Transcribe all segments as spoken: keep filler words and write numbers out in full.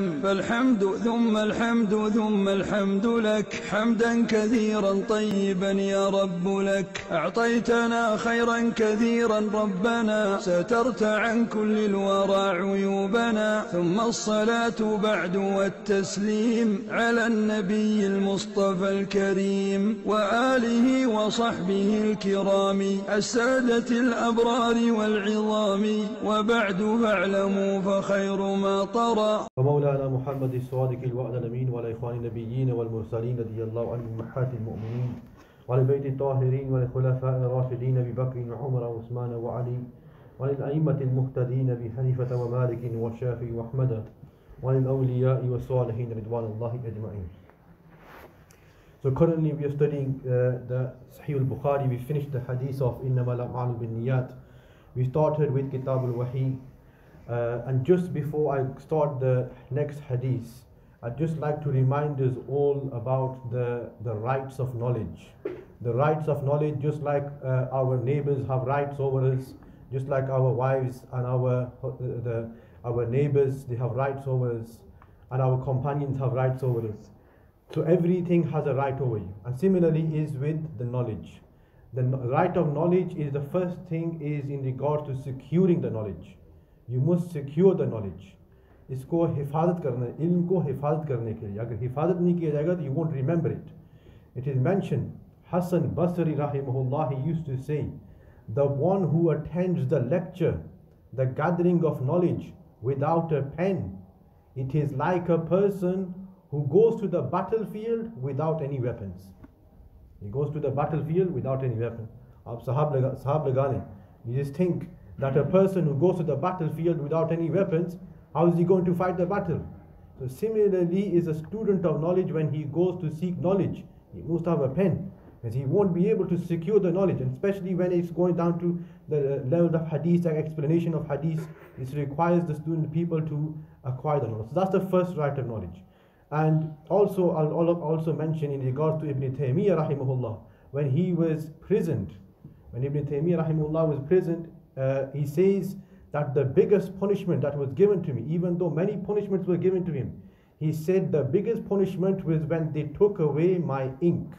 فالحمد ثم الحمد ثم الحمد لك حمدا كثيرا طيبا يا رب لك أعطيتنا خيرا كثيرا ربنا سترت عن كل الورى عيوبنا ثم الصلاة بعد والتسليم على النبي المصطفى الكريم وآله وصحبه الكرام السادة الأبرار والعظام وبعد فاعلموا فخير ما طرى ومولانا محمد الصادق الوعد الأمين وعلى إخوان النبيين والمرسلين رضي الله عنهم أمهات المؤمنين وعلى بيت الطاهرين والخلفاء الراشدين أبي بكر وعمر وعثمان وعلي وعلى الأئمة المهتدين أبي حنيفة ومالك والشافعي وأحمد وعلى الأولياء والصالحين رضوان الله أجمعين. So currently we are studying uh, the Sahih al Bukhari. We finished the hadith of إنما الأعمال بالنيات. We started with Kitab al Wahi. Uh, and just before I start the next hadith, I'd just like to remind us all about the, the rights of knowledge. The rights of knowledge, just like uh, our neighbors have rights over us, just like our wives and our, uh, the, our neighbors, they have rights over us, and our companions have rights over us. So everything has a right over you. And similarly is with the knowledge. The right of knowledge is the first thing is in regard to securing the knowledge. You must secure the knowledge. इसको हिफाजत करना, इल्म को हिफाजत करने के लिए, अगर हिफाजत नहीं किया जाएगा तो you won't remember it. It is mentioned, Hasan Basri rahimahullah, he used to say, the one who attends the lecture, the gathering of knowledge without a pen, it is like a person who goes to the battlefield without any weapons. He goes to the battlefield without any weapon. आप साहब लगा, साहब लगा लें. You just think that a person who goes to the battlefield without any weapons, how is he going to fight the battle? So similarly is a student of knowledge when he goes to seek knowledge, he must have a pen, as he won't be able to secure the knowledge, and especially when it's going down to the level of hadith, like explanation of hadith, it requires the student people to acquire the knowledge. So that's the first right of knowledge. And also, I'll also mention in regards to Ibn Taymiyyah rahimahullah, when he was prisoned, when Ibn Taymiyyah rahimahullah was prisoned, uh, he says that the biggest punishment that was given to me, even though many punishments were given to him, he said the biggest punishment was when they took away my ink.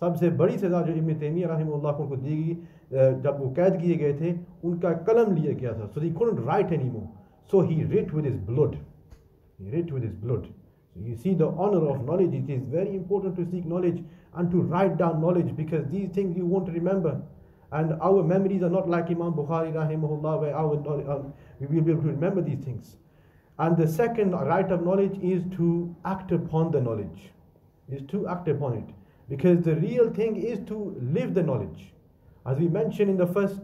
सबसे बड़ी सजा जो इब्न तैमिया रहमतुल्लाह को दी गई जब वो कैद किए गए थे, उनका कलम लिया गया था. So he couldn't write anymore. So he writ with his blood. He writ with his blood. So you see the honor of knowledge. It is very important to seek knowledge and to write down knowledge, because these things you won't remember. And our memories are not like Imam Bukhari rahimahullah, where our, um, we will be able to remember these things. And the second right of knowledge is to act upon the knowledge, is to act upon it. Because the real thing is to live the knowledge. As we mentioned in the first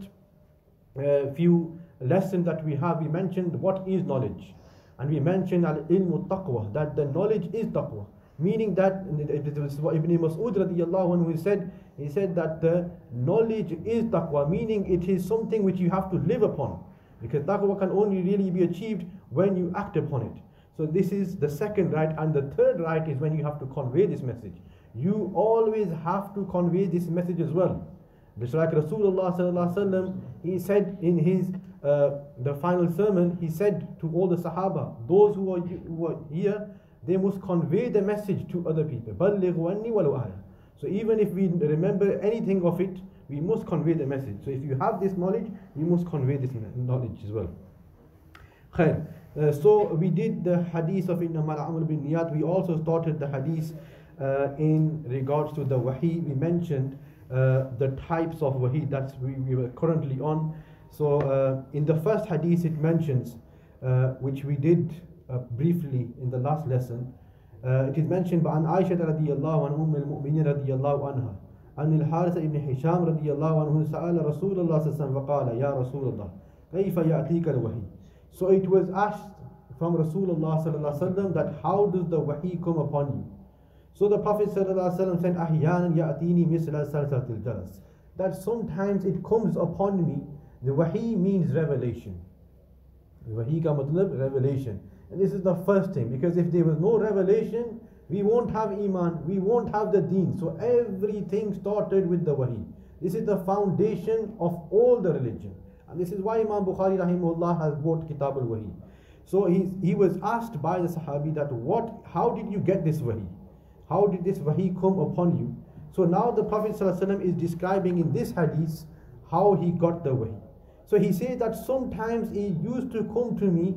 uh, few lessons that we have, we mentioned what is knowledge. And we mentioned al-ilmu taqwa, that the knowledge is taqwa. Meaning that, it was Ibn Mas'ud radiyallahu anhu said, he said that the knowledge is taqwa, meaning it is something which you have to live upon. Because taqwa can only really be achieved when you act upon it. So this is the second right. And the third right is when you have to convey this message. You always have to convey this message as well. Just like Rasulullah sallallahu alaihi wasallam, he said in his uh, the final sermon, he said to all the Sahaba, those who are, who are here, they must convey the message to other people. So even if we remember anything of it, we must convey the message. So if you have this knowledge, you must convey this knowledge as well. Khair. Uh, so we did the hadith of Innamal A'mal bin Niyat. We also started the hadith uh, in regards to the wahi. We mentioned uh, the types of wahi that we, we were currently on. So uh, in the first hadith it mentions, uh, which we did Uh, briefly in the last lesson, uh, it is mentioned by An Aisha radiyallahu anhu, Umm al-Mu'minin radiyallahu anha, An Haris ibn Hisham radiyallahu anhu, Sa'ala Rasulullah sallallahu alaihi wasallam waqala, Ya Rasulullah, kayfa ya'tika al-wahi? So it was asked from Rasulullah sallallahu alaihi wasallam that how does the wahi come upon you? So the Prophet sallallahu alaihi wasallam said, Ahyanan ya'tini misla salsatil jaras, that sometimes it comes upon me. The wahi means revelation. The wahi ka matlab revelation. And this is the first thing, because if there was no revelation, we won't have Iman, we won't have the deen. So everything started with the wahi. This is the foundation of all the religion. And this is why Imam Bukhari rahimahullah has brought Kitab al-Wahi. So he, he was asked by the Sahabi that what, how did you get this wahi? How did this wahi come upon you? So now the Prophet ﷺ is describing in this hadith how he got the wahi. So he says that sometimes he used to come to me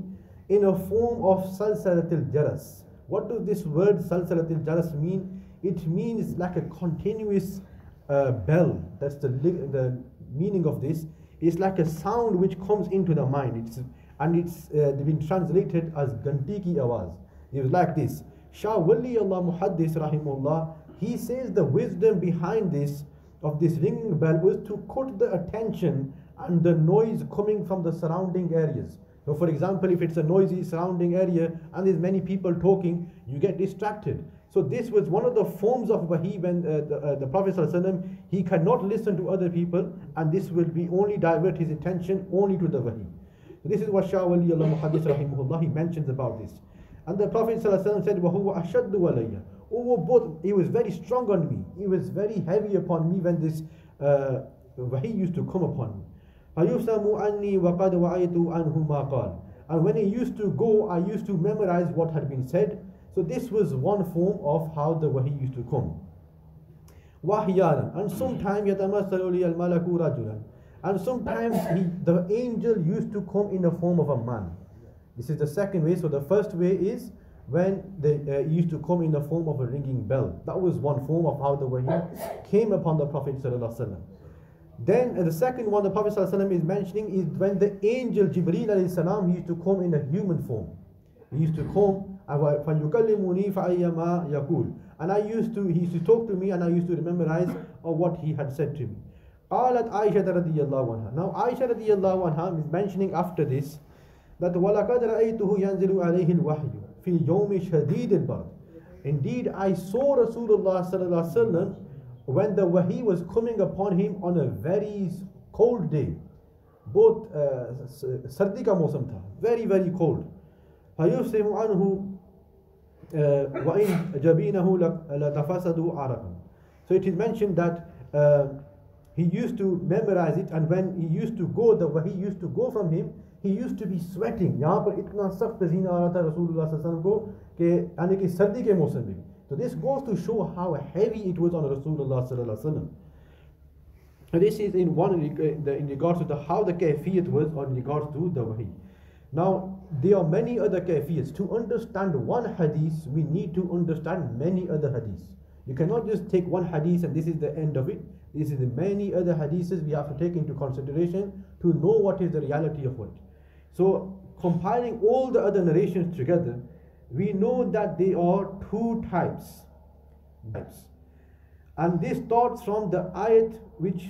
in a form of salsalatil jaras. What does this word salsalatil jaras mean? It means like a continuous uh, bell. That's the, the meaning of this. It's like a sound which comes into the mind. It's, and it's uh, been translated as ganti ki awaz. It was like this. Shah Wali Allah Muhaddis rahimullah, he says the wisdom behind this, of this ringing bell, was to cut the attention and the noise coming from the surrounding areas. So for example, if it's a noisy surrounding area and there's many people talking, you get distracted. So this was one of the forms of wahi when uh, the, uh, the Prophet ﷺ, he cannot listen to other people, and this will be only divert his attention only to the wahi. So this is what Shah Wali Allah Muhaddis rahimahullah, he mentions about this. And the Prophet ﷺ said, وَهُوَ أَشَدُّ وَلَيَّ. Oh, both, he was very strong on me. He was very heavy upon me when this uh, wahi used to come upon me. And when he used to go, I used to memorize what had been said. So this was one form of how the wahi used to come. And sometimes, and sometimes he, the angel used to come in the form of a man. This is the second way. So the first way is when they uh, used to come in the form of a ringing bell. That was one form of how the wahi came upon the Prophet sallallahu alaihi wasallam. Then uh, the second one the Prophet sallallahu alaihi wasallam is mentioning is when the angel Jibreel alayhi salam, he used to come in a human form. He used to come, and I used to, he used to talk to me, and I used to memorize of what he had said to me. Qalat Aisha radhiyallahu anha. Now Aisha radhiyallahu anha is mentioning after this that walaqad ra'aytuhu yanzilu alayhi al-wahyu fi yawmi shadid al-barad. Indeed, I saw Rasulullah sallallahu alaihi wasallam when the wahi was coming upon him on a very cold day. Both sardi ka mausam tha, very very cold. Fayufsimu anhu wa in jabinahu la tafasadu araqan. So it is mentioned that uh, he used to memorize it, and when he used to go, the wahi used to go from him, he used to be sweating. Yahan par itna sakht paseena aa raha tha Rasulullah sallallahu alaihi wasallam ko ke yani ki sardi ke mausam mein. So this goes to show how heavy it was on Rasulullah sallallahu alaihi wasallam. And this is in one in regards to the, how the kayfiyat was on regards to the wahi. Now there are many other kayfiyats. To understand one hadith, we need to understand many other hadiths. You cannot just take one hadith and this is the end of it. This is the many other hadiths we have to take into consideration to know what is the reality of what. So compiling all the other narrations together, we know that they are two types. And this starts from the ayat which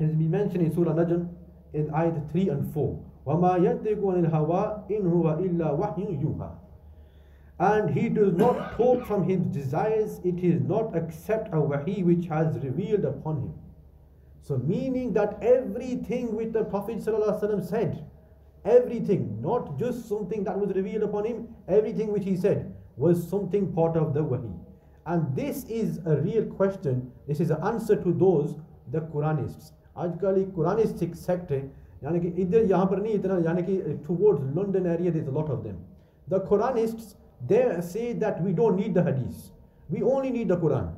has been mentioned in Surah Najm in ayat three and four. And he does not talk from his desires, it is not except a wahi which has revealed upon him. So meaning that everything which the Prophet ﷺ said, everything, not just something that was revealed upon him, everything which he said was something part of the wahi. And this is a real question, this is an answer to those, the Quranists. Ajkali Quranistic sect, towards London area there is a lot of them. The Quranists, they say that we don't need the hadith, we only need the Quran,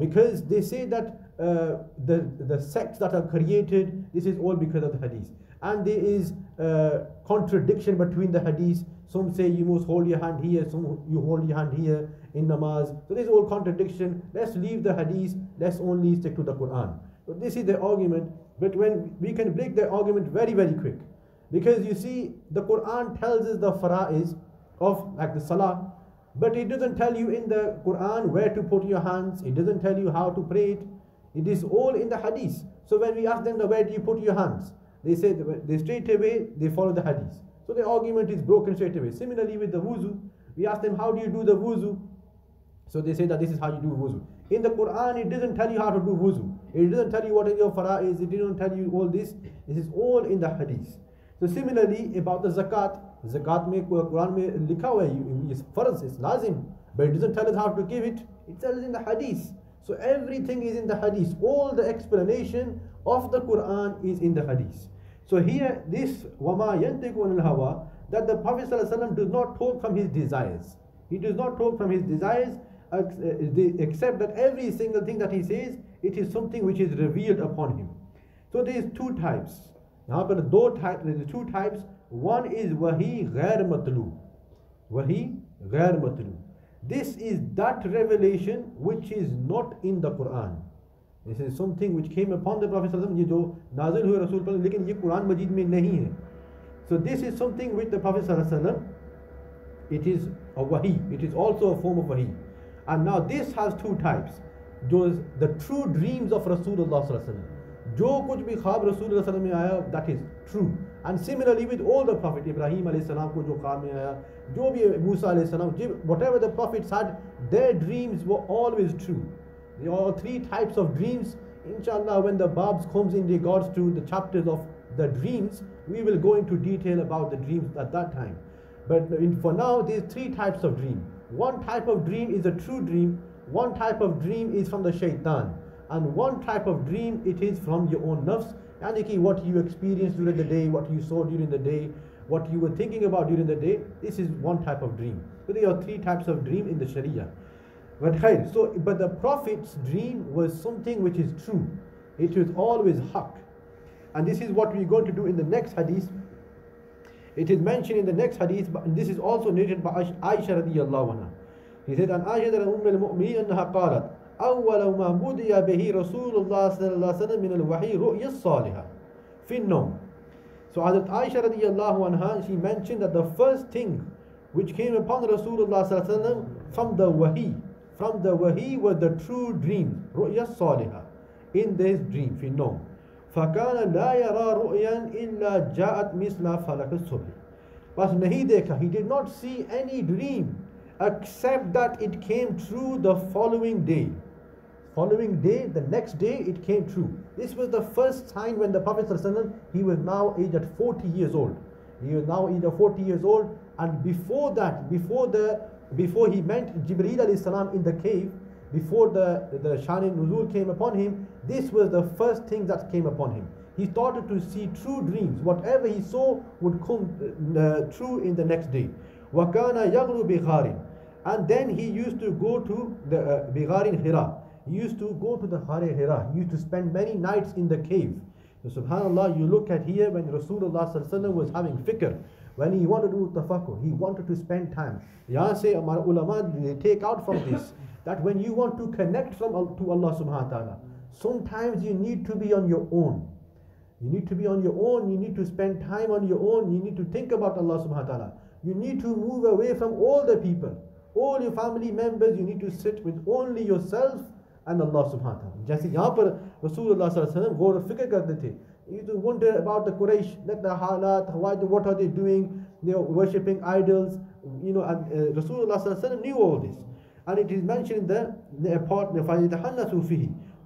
because they say that uh, the, the sects that are created, this is all because of the hadith. And there is uh, contradiction between the hadith. Some say you must hold your hand here, some you hold your hand here in namaz. So this is all contradiction. Let's leave the hadith, let's only stick to the Quran. So this is the argument, but when we can break the argument very very quick, because you see the Quran tells us the fara'is of like the salah, but it doesn't tell you in the Quran where to put your hands, it doesn't tell you how to pray it, it is all in the hadith. So when we ask them where do you put your hands, they say they straight away they follow the hadith. So the argument is broken straight away. Similarly with the wuzu, we ask them how do you do the wuzu, so they say that this is how you do wuzu. In the Quran it doesn't tell you how to do wuzu, it doesn't tell you what your fara'is is, it doesn't tell you all this, this is all in the hadith. So similarly about the zakat, zakat mein Quran mein likha hua hai is farz, is lazim, but it doesn't tell us how to give it, it tells us in the hadith. So everything is in the hadith, all the explanation of the Quran is in the hadith. So here this wama yantiqu anil hawa, that the Prophet ﷺ does not talk from his desires. He does not talk from his desires, except that every single thing that he says, it is something which is revealed upon him. So there is two types. Now, but there is two types. One is Wahi Ghair Matlu. Wahi Ghair Matlu. This is that revelation which is not in the Quran. This is something which came upon the Prophet ﷺ, ye jo nazil hue Rasul par, lekin ye Quran Majid mein nahi hai. So this is something which the Prophet ﷺ, it is a wahi. It is also a form of wahi. And now this has two types. Those the true dreams of Rasulullah sallallahu alaihi wasallam. Jo kuch bhi khwab Rasulullah sallallahu alaihi wasallam mein aaya, that is true. And similarly with all the Prophet, Ibrahim alayhi salam ko jo khwab mein aaya, jo bhi Musa alayhi salam, whatever the Prophets had, their dreams were always true. There are three types of dreams. Inshallah, when the Babs comes in regards to the chapters of the dreams, we will go into detail about the dreams at that time. But in, for now, there are three types of dream. One type of dream is a true dream. One type of dream is from the shaitan. And one type of dream, it is from your own nafs. Yani what you experienced during the day, what you saw during the day, what you were thinking about during the day, this is one type of dream. So there are three types of dream in the Sharia. But khair, so, but the Prophet's dream was something which is true. It was always haq. And this is what we're going to do in the next hadith. It is mentioned in the next hadith, and this is also narrated by Aisha radiyallahu anha. He said, "An Aisha umm al-mu'minin anha qalat, awwala ma budiya bihi Rasulullah sallallahu alaihi wasallam min al-wahi ru'ya salihah fi an-nawm." So Hazrat Aisha radiyallahu anha, she mentioned that the first thing which came upon Rasulullah sallallahu alaihi wasallam from the wahi, from the wahi were the true dream, ru'ya salihah, in this dream, fi an-nawm. فَكَانَ لَا يَرَى رُؤْيًا إِلَّا جَاءَتْ مِثْلَ فَلَكِ الصُّبْحِ. But nahi dekha, he did not see any dream except that it came true the following day. Following day, the next day, it came true. This was the first sign when the Prophet ﷺ, he was now aged at forty years old. He was now aged at forty years old, and before that, before the before he met Jibreel alayhi salam in the cave, before the, the Shanin Nuzul came upon him, this was the first thing that came upon him. He started to see true dreams. Whatever he saw would come uh, true in the next day. وَكَانَ يَغْرُ بِغَارٍ. And then he used to go to the uh, Bigharin Hira. He used to go to the Hare Hira. He used to spend many nights in the cave. So, subhanAllah, you look at here when Rasulullah sallallahu alaihi wasallam was having fikr, when he wanted to do tafakkur, he wanted to spend time. Yahan se amara ulama, they take out from this that when you want to connect from to Allah subhanahu wa ta'ala, sometimes you need to be on your own. You need to be on your own. You need to spend time on your own. You need to think about Allah subhanahu wa ta'ala. You need to move away from all the people, all your family members. You need to sit with only yourself and Allah subhanahu wa ta'ala. Jaisi yahan par Rasulullah sallallahu alaihi wasallam gaur fikr karte the. You to wonder about the Quraysh, like the halat, what are they doing? They are worshipping idols. You know, and uh, Rasulullah sallallahu alaihi wasallam knew all this. And it is mentioned in the part, وَهُوَ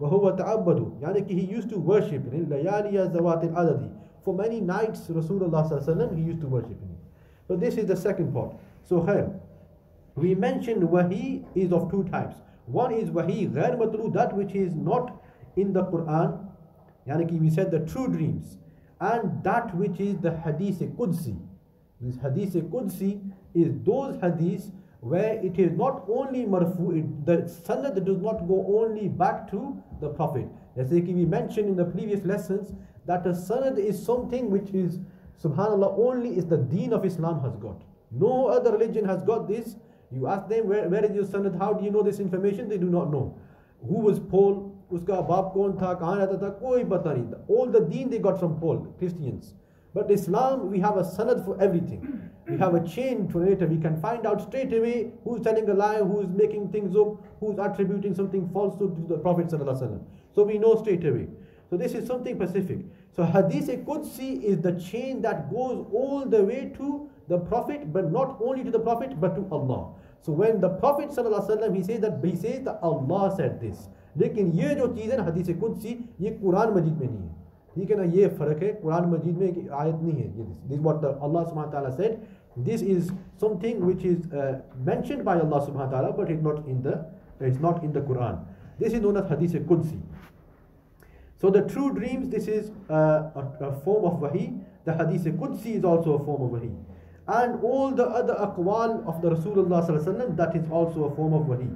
تَعَبَّدُ, yani he used to worship in al-adadi. For many nights, Rasulullah sallallahu alaihi wasallam, he used to worship him. So this is the second part. So khair, we mentioned wahi is of two types. One is wahi ghair matlu, that which is not in the Quran. Yani we said the true dreams. And that which is the hadith-i-qudsi. This hadith-i-qudsi is those hadiths where it is not only marfu, it, the sanad does not go only back to the Prophet. As we mentioned in the previous lessons, that a sanad is something which is, subhanallah, only is the deen of Islam has got. No other religion has got this. You ask them, where, where is your sanad? How do you know this information? They do not know. Who was Paul? Uska baap kon tha? Kahan rehta tha? Koi pata nahi. All the deen they got from Paul, Christians. But Islam, we have a sanad for everything. We have a chain for later. We can find out straight away who's telling a lie, who's making things up, who's attributing something false to the Prophet sallallahu alaihi wasallam. So we know straight away. So this is something specific. So hadith-i-qudsi is the chain that goes all the way to the Prophet, but not only to the Prophet, but to Allah. So when the Prophet sallallahu alaihi wasallam, he says that he says that Allah said this. Lekin ye jo cheez hai hadith-i-qudsi, ye Quran Majid mein nahi hai. This is what the Allah subhanahu wa ta'ala said. This is something which is uh, mentioned by Allah subhanahu wa ta'ala, but it's not in the it's not in the Quran. This is known as hadith-i-qudsi. So the true dreams, this is uh, a, a form of wahi. The hadith-i-qudsi is also a form of wahi. and all the other aqwal of the Rasulullah, that is also a form of wahi.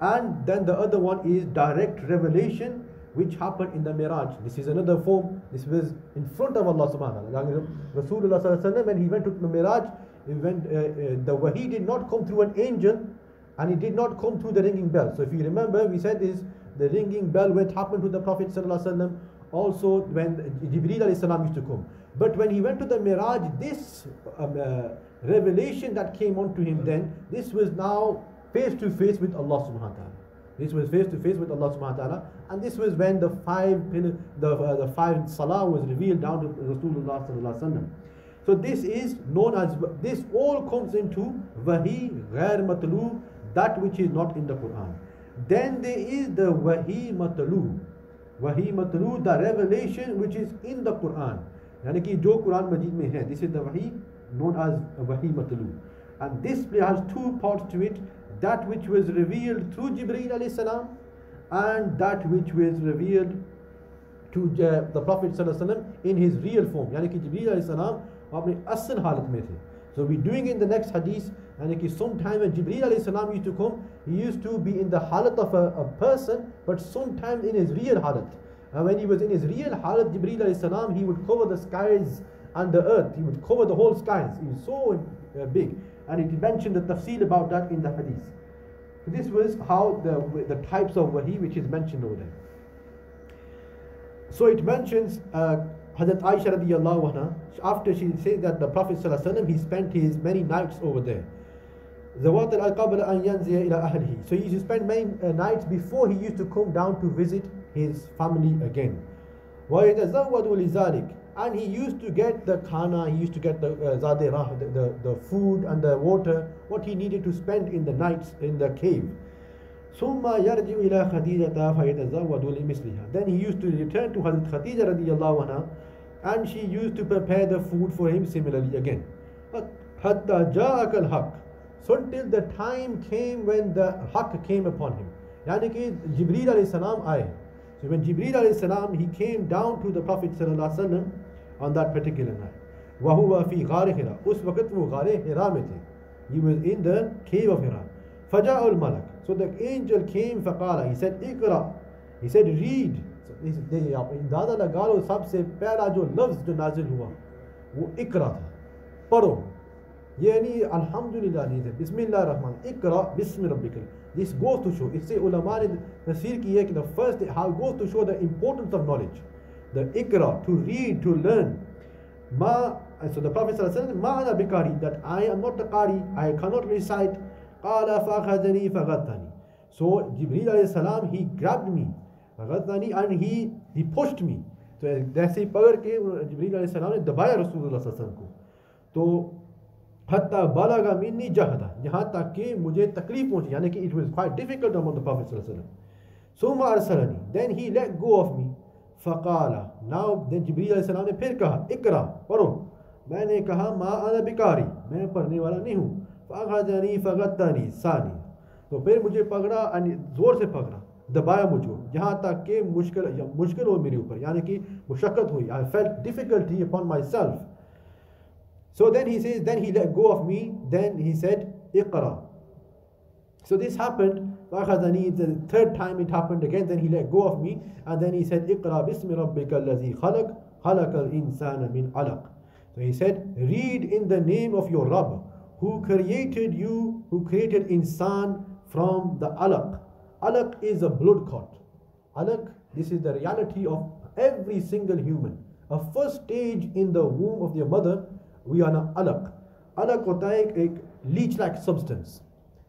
And then the other one is direct revelation, which happened in the Miraj. This is another form. This was in front of Allah subhanahu wa ta'ala. Rasulullah, when he went to the Miraj, he went, uh, uh, the wahi did not come through an angel, and it did not come through the ringing bell. So if you remember, we said this, the ringing bell, what happened to the Prophet ﷺ, also when Jibreel used to come. But when he went to the Miraj, this um, uh, revelation that came on to him then, this was now face to face with Allah subhanahu wa ta'ala. This was face to face with Allah subhanahu wa ta'ala. And this was when the five the, uh, the five salah was revealed down to Rasulullah sallallahu alaihi wasallam. So this is known as, this all comes into wahi ghair matloob, that which is not in the Quran. Then there is the wahi matloob. Wahi matloob, the revelation which is in the Quran. Yani ki jo Quran Majid mein hai, this is the wahi known as wahi matloob. And this has two parts to it, that which was revealed through Jibreel alayhi salam, and that which was revealed to the Prophet sallallahu alayhi wasallam in his real form. Yani ki Jibreel alayhi salam apne asl halat mein the. So we're doing in the next hadith, and like sometimes when Jibreel alayhi salam used to come, he used to be in the halat of a, a person, but sometimes in his real halat. And when he was in his real halat, Jibreel alayhi salam, he would cover the skies and the earth. He would cover the whole skies. He was so uh, big. And it mentioned the tafseel about that in the hadith. This was how the, the types of wahi which is mentioned over there. So it mentions uh, Hazrat Aisha radiyallahu anha, after she said that the Prophet sallallahu alaihi wasallam, he spent his many nights over there. So he used to spend many uh, nights before he used to come down to visit his family again. And he used to get the khana, he used to get the uh, zadeh rah, the, the, the food and the water, what he needed to spend in the nights in the cave. Then he used to return to Hazrat Khadija radiyallahu anha, and she used to prepare the food for him similarly again. So until the time came when the haq came upon him. Yani ki Jibreel alayhi salam aaye. So when Jibreel alayhi salam, he came down to the Prophet sallallahu alaihi wasallam on that particular night. Wahuwa fi ghar Hira. Us waqt wo ghar Hira mein the. He was in the cave of Hira. Faja'ul malak. So the angel came, faqala. He said, Iqra. He said, read. So this is indaza laga lo, sabse pehla jo lafz jo nazil hua, wo Iqra tha. Padho. Yani alhamdulillah, bismillah rahman, Iqra bismi rabbika. This goes to show, isse ulama ne tafsir ki hai ki the first, how goes to show the importance of knowledge. The Iqra, to read, to learn. Ma, so the Prophet sallallahu alaihi wasallam, ma ana biqari, that I am not a qari, I cannot recite. Qala fakhadhani faghattani. So Jibreel alayhi salam, he grabbed me, faghattani, and he he pushed me. So jaise pakad ke Jibreel alayhi salam ne dabaya Rasulullah sallallahu alaihi wasallam ko. To hatta balaga minni jahda, yahan tak ki mujhe takleef pahunchi, yani ki it was quite difficult among the Prophet sallallahu alaihi wasallam. Summa arsalani, then he let go of me, faqala, now then Jibreel alayhi salam ne phir kaha, ikra, padho. Maine kaha, ma ana bikari, main padhne wala nahi hu. Faghadani faghattani sani, to phir mujhe pakda and zor se pakda, dabaya mujhe, yahan tak ki mushkil mushkil ho mere upar, yani ki mushakkat hui, I felt difficulty upon myself. So then he says, then he let go of me, then he said, Iqra. So this happened, the third time it happened again, then he let go of me, and then he said, Iqra bismi rabbika allazi khalaq, khalaqal insana min alaq. So he said, read in the name of your Rabb, who created you, who created insan from the alaq. Alaq is a blood clot. Alaq, this is the reality of every single human. A first stage in the womb of their mother, we are an alaq. Alaq hota hai ek leech-like substance.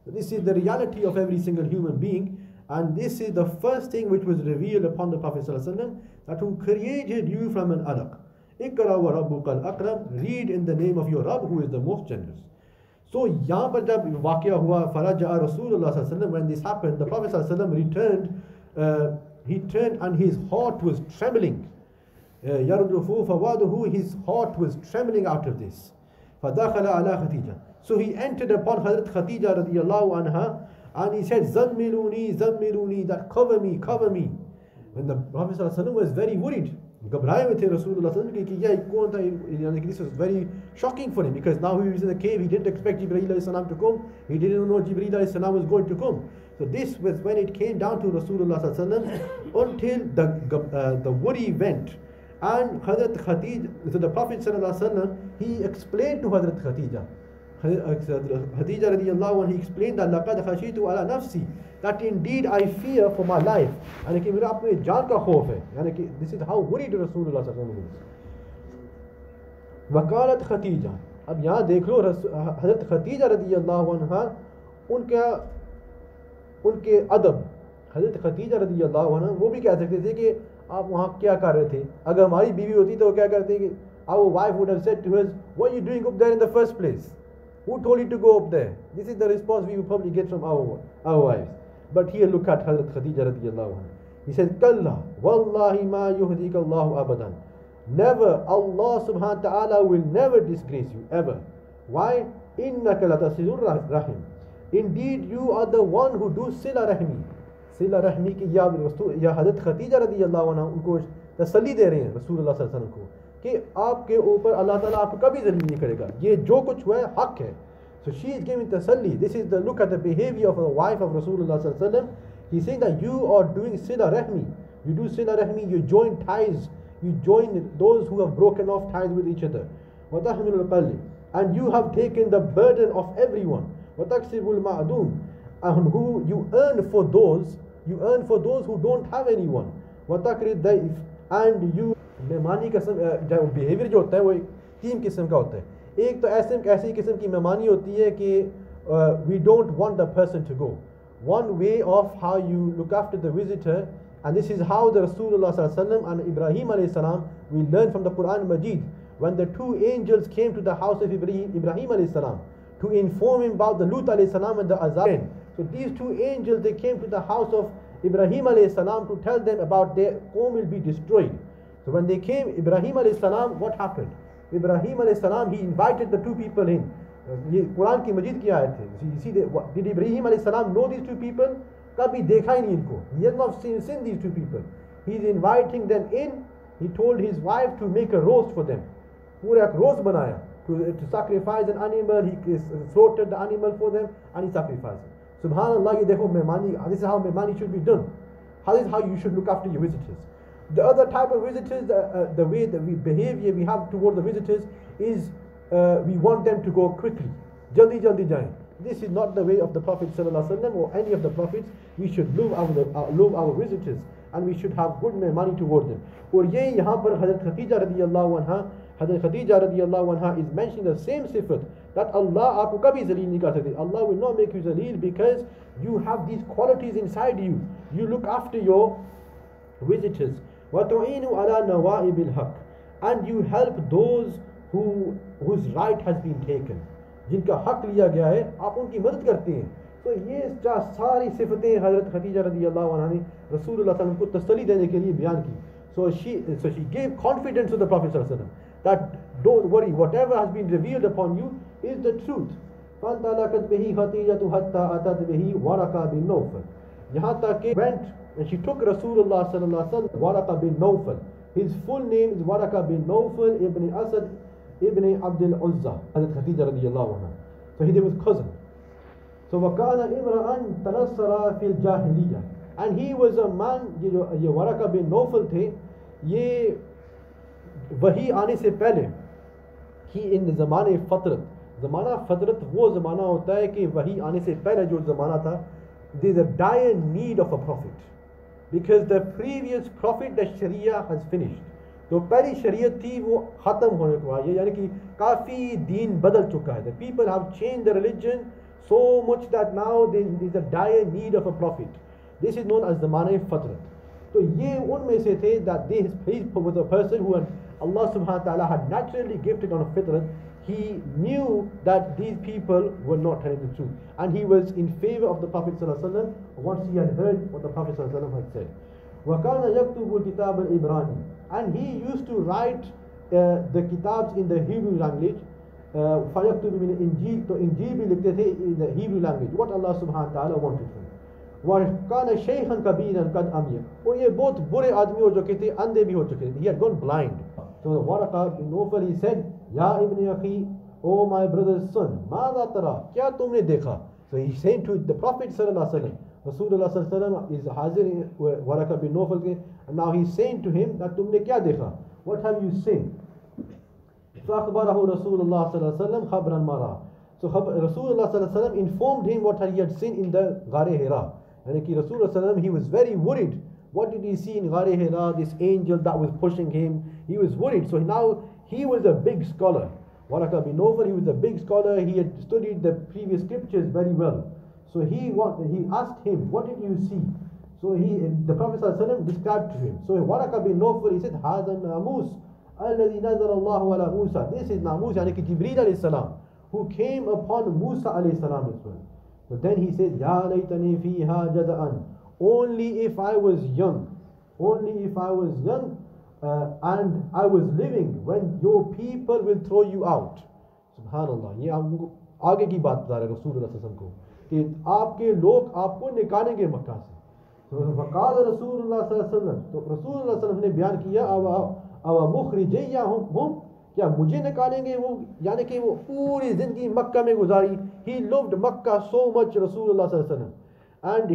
This is the reality of every single human being, and this is the first thing which was revealed upon the Prophet sallallahu alaihi wasallam, that who created you from an alaq. Iqra wa rabbukal akram, read in the name of your Rabb who is the most generous. So yahan par jab waqia hua, faraja Rasulullah sallallahu alaihi wasallam, when this happened, the Prophet sallallahu alaihi wasallam returned. Uh, he turned and his heart was trembling. Yarudrufu fawaduhu, his heart was trembling out of this. Fadakhala ala Khadija. So he entered upon Hazrat Khadija radiyallahu anha, and he said, Zammiluni, Zammiluni, that cover me, cover me. When the Prophet was very worried, घबराए हुए थे रसूलुल्लाह सल्लल्लाहु अलैहि वसल्लम कि यह कौन था, यानी कि this was very shocking for him because now he was in the cave, he didn't expect जिब्रील अलैहिस्सलाम to come, he didn't know जिब्रील अलैहिस्सलाम was going to come. So this was when it came down to Rasulullah sallallahu alaihi wasallam until the uh, the worry went, and Hazrat Khadija, so the Prophet sallallahu alaihi wasallam, he explained to Hazrat Khadija, Khadija radiyallahu anha, he explained that laqad khashitu ala nafsi, that indeed I fear for my life, yani ki mera apne jaan ka khauf hai, yani ki this is how worried Rasulullah sallallahu alaihi wasallam. Waqalat Khadija, ab yahan dekh lo Hazrat Khadija radiyallahu anha, unka उनके अदब, हज़रत Khadija रज़ी अल्लाह अन्हा वो भी कह सकते थे कि आप वहाँ क्या कर रहे थे, अगर हमारी बीवी होती तो क्या करते कि our wife would have said to us what you doing up there in the first place, who told you to go up there. This is the response we will probably get from our our wives. But here look at हज़रत Khadija रज़ी अल्लाह अन्हा, he said कल्ला वल्लाहि मा युहदिक अल्लाह अबदन, never, अल्लाह सुब्हान व तआला will never disgrace you ever. Why? इन्नका लतसिलुर रहम, indeed you are the one who do sila rahmi. Sila rahmi ki ya rasul, ya Hazrat Khadija radhiyallahu anha unko तसली दे रहे हैं रसूलुल्लाह सल्लल्लाहु अलैहि वसल्लम को कि आपके ऊपर अल्लाह ताला आपको कभी जलील नहीं करेगा, ये जो कुछ हुआ है हक है. सो शी इज गिविंग तसली. This is the look at the behaviour of the wife of रसूलुल्लाह सल्लल्लाहु अलैहि वसल्लम. He saying that you are doing सिला रहमी, यू डू सिला रहमी, you join ties, you join those who have broken off ties with each other, व तहमिलुल कल्ब, and you have taken the burden of everyone, wataksibul ma'dum, and who you earn for those, you earn for those who don't have anyone, watakrid daif, and you mehmani ka behavior jo hota hai wo teen qisam ka hota hai. Ek to aise kaisi qisam ki mehmani hoti hai ki we don't want the person to go, one way of how you look after the visitor, and this is how the Rasulullah sallallahu alaihi wasallam and Ibrahim alayhi salam, we learn from the Quran Majid when the two angels came to the house of Ibrahim Ibrahim alayhi salam to inform him about the Lut alayhi salam and the Azab. So these two angels, they came to the house of Ibrahim alayhi salam to tell them about their home will be destroyed. So when they came, Ibrahim alayhi salam, what happened? Ibrahim alayhi salam, he invited the two people in. Quran ki Majid ki ayat hai. So you see, did Ibrahim alayhi salam know these two people? Kabhi dekha hi nahi inko. He has not seen, seen these two people. He is inviting them in. He told his wife to make a roast for them. Pura ek roast banaya. To, to sacrifice an animal, he slaughtered the animal for them and he sacrificed it. Subhanallah, therefore mehmani, this is how mehmani should be done. How is how you should look after your visitors. The other type of visitors, uh, uh, the way that we behavior we have toward the visitors is uh, we want them to go quickly. Jaldi jaldi jaye. This is not the way of the Prophet sallallahu alaihi wasallam or any of the prophets. We should love our uh, love our visitors, and we should have good mehmani toward them. Aur ye yahan par Hazrat Khadija radhiyallahu anha, Hazrat Khadija radiyallahu anha is mentioning the same sifat, that Allah aapko kabhi zaleel nahi kar sakte. Allah will not make you zaleel because you have these qualities inside you. You look after your visitors. وَتُعِينُ عَلَىٰ نَوَائِبِ الْحَقِّ, and you help those who whose right has been taken. Jinka haq liya gaya hai, aap unki madad karte hain. So ye saari sifatein Hazrat Khadija radiyallahu anha ne Rasulullah sallallahu alaihi wasallam ko tasali dene ke liye bayan ki. So she so she gave confidence to the Prophet sallallahu alaihi wasallam that don't worry, whatever has been revealed upon you is the truth. فَانْتَلَقَتْ بِهِ خَدِيجَةُ حَتَّى أَتَتْ بِهِ وَرَقَ بِنْ نَوْفَلَ, yahan tak ke went and she took Rasulullah sallallahu alaihi wasallam. Waraqa ibn Nawfal, his full name is Waraqa ibn Nawfal ibn Asad ibn Abdul Uzza, Hazrat Khadija radiyallahu anha. So he was cousin. So وَكَانَ إِمْرَأً تَنَصَّرَ فِي الْجَاهِلِيَّةِ, and he was a man, ye Waraqa ibn Nawfal the, ye वही आने से पहले ही इन ज़माने फ़तरत, ज़माना फ़तरत वो ज़माना होता है कि वही आने से पहले जो ज़माना था, there is a dire need of a prophet because the previous prophet, the sharia has finished. तो पहली शरीयत थी वो ख़त्म होने को आई है, यानी कि काफ़ी दीन बदल चुका है. The people have changed the religion so much that now there is a dire need of a prophet. This is known as ज़माने फ़तरत. तो ये उनमें से थे that this was a person who had Allah subhanahu wa ta'ala had naturally gifted on a fitrat. He knew that these people were not telling the truth, and he was in favor of the Prophet sallallahu alaihi wasallam once he had heard what the Prophet sallallahu alaihi wasallam had said. وَكَانَ يَكْتُبُ الْكِتَابَ الْإِبْرَانِيَّ, and he used to write uh, the kitabs in the Hebrew language. فَيَكْتُبُ مِنَ الْإِنْجِيلِ, to Injil bhi likhte the in the Hebrew language, what Allah subhanahu wa ta'ala wanted from him. وَكَانَ شَيْخًا كَبِيرًا قَدْ أَمِيَ وہ یہ بہت برے آدمی ہو چکے تھے، اندھے بھی ہو چکے تھے. He had gone blind. So Waraqa ibn Nawfal, he said, يَا إِبْنِ أَخِي, oh my brother's son, مَاذَا تَرَى, کیا تم نے دیکھا؟ So he said to the Prophet sallallahu alaihi wasallam, Rasulullah sallallahu alaihi wasallam is hazir in Waraqa ibn Nawfal ke, and now he's saying to him that تم نے کیا دیکھا, what have you seen? فَأَخْبَرَهُ رَسُولُ اللَّهِ صَلَّى اللَّهُ عَلَيْهِ وَسَلَّمَ خَبْرًا مَرَى. So Rasulullah sallallahu alaihi wasallam informed him what he had seen in the Ghare Hira. And Rasulullah, he was very worried. What did he see in Ghare Hira? This angel that was pushing him. He was worried. So now he was a big scholar. Waraqa ibn Nawfal, he was a big scholar. He had studied the previous scriptures very well. So he he asked him, what did you see? So he the Prophet sallallahu alaihi wasallam described to him. So Waraqa ibn Nawfal, he said, Hazan Namus. الذي نزل الله على موسى. This is Namus, yani Jibreel alayhi salam, who came upon Musa alayhi salam as well. So then he said, Ya laytani fiha jaza'an. Only if I was young, only if I was young uh, and I was living when your people will throw you out. Subhanallah. ये आपको आगे की बात बता रहे हैं रसूलुल्लाह सल्लल्लाहु अलैहि वसल्लम को कि आपके लोग आपको निकालेंगे मक्का से. तो वकाल रसूलुल्लाह सल्लल्लाहु अलैहि वसल्लम, तो रसूलुल्लाह सल्लल्लाहु अलैहि वसल्लम ने बयान किया अब मुखरिजिया हम क्या मुझे निकालेंगे वो, यानी कि वो पूरी ज़िंदगी मक्का में गुजारी. He loved Makkah so much, Rasulullah sallallahu alaihi wasallam, and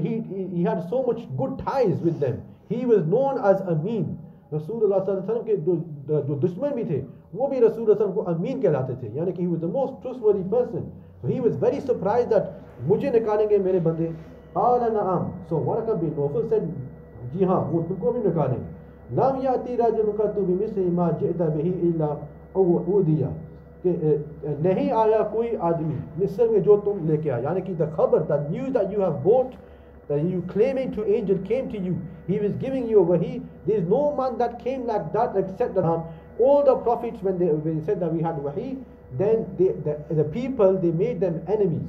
he he had so much good ties with them. He was known as Amin. Rasulullah sallallahu alaihi wasallam के जो दुश्मन भी थे वो भी Rasulullah sallallahu alaihi wasallam को अमीन कहलाते थे, यानी कि he was the most trustworthy person. So he was very surprised that मुझे निकालेंगे मेरे बंदे. आला नाम. So Waraqa ibn Nawfal said, जी हाँ, वो तुमको भी निकालेंगे. नाम याती राजनुका तू भी मिस्र माँ जेदा वही इला वो दिया कि नहीं आया कोई आदमी मिस्र में जो तुम लेके आया, यानी कि द खबर the news that you have bought that you claiming to angel came to you, he was giving you वही. There is no man that came like that except that हम all the prophets when they when said that we had वही, then they the people they made them enemies.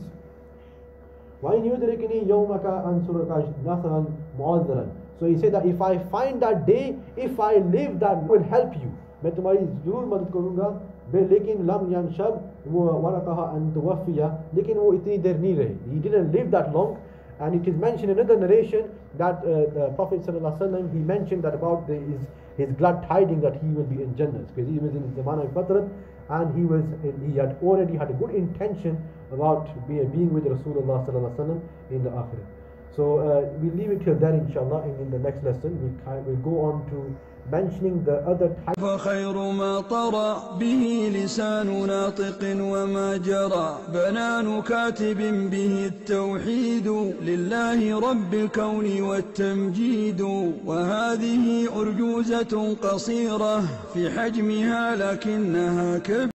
वाइन युदरिकनी यौमका अंसुरका नसरन मुअज़रन. So he said that if I find that day, if I live, that will help you. मैं तुम्हारी जरूर मदद करूँगा. लेकिन लम यंशब वो वरक़ा अन तुवफ़िया, लेकिन वो इतनी देर नहीं रहे. He didn't live that long, and it is mentioned in another narration that uh, the Prophet sallallahu alaihi wasallam, he mentioned that about the, his his glad tidings that he will be in Jannah, because he was in the zaman of Fatrat, and he was he had already had a good intention about being being with Rasulullah sallallahu alaihi wasallam in the Akhirah. So uh, we leave it till then, inshallah, and in the next lesson we can, we'll go on to mentioning the other types. فخير ما طرأ به لسان ناطق وما جرى بنان كاتب به التوحيد لله رب الكون والتمجيد وهذه أرجوزة قصيرة في حجمها لكنها كبيرة.